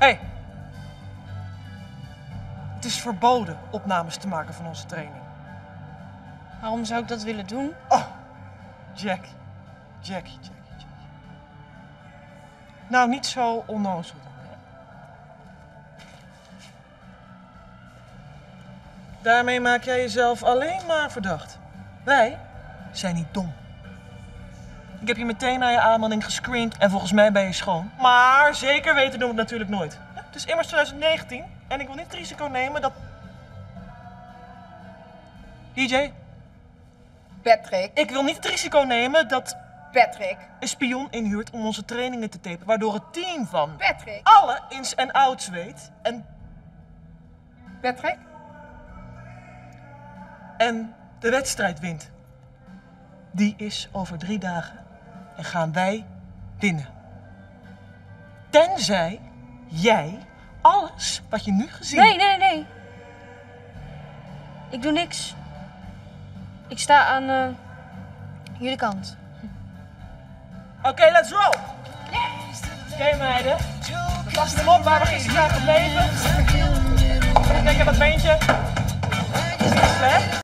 Hey. Het is verboden opnames te maken van onze training. Waarom zou ik dat willen doen? Oh, Jackie. Nou, niet zo onnozel dan. Daarmee maak jij jezelf alleen maar verdacht. Wij zijn niet dom. Ik heb je meteen naar je aanmelding gescreend en volgens mij ben je schoon. Maar zeker weten doen we het natuurlijk nooit. Het is immers 2019 en ik wil niet het risico nemen dat... DJ? Patrick? Ik wil niet het risico nemen dat... Patrick? Een spion inhuurt om onze trainingen te tapen, waardoor het team van... Patrick? Alle ins en outs weet en... Patrick? En de wedstrijd wint. Die is over 3 dagen en gaan wij winnen. Tenzij jij alles wat je nu gezien... Nee. Ik doe niks. Ik sta aan jullie kant. Oké, let's roll! Yes. Oké, meiden. We passen hem op waar we gisteren zijn gebleven. Kijk, ik heb dat beentje. Is het slecht?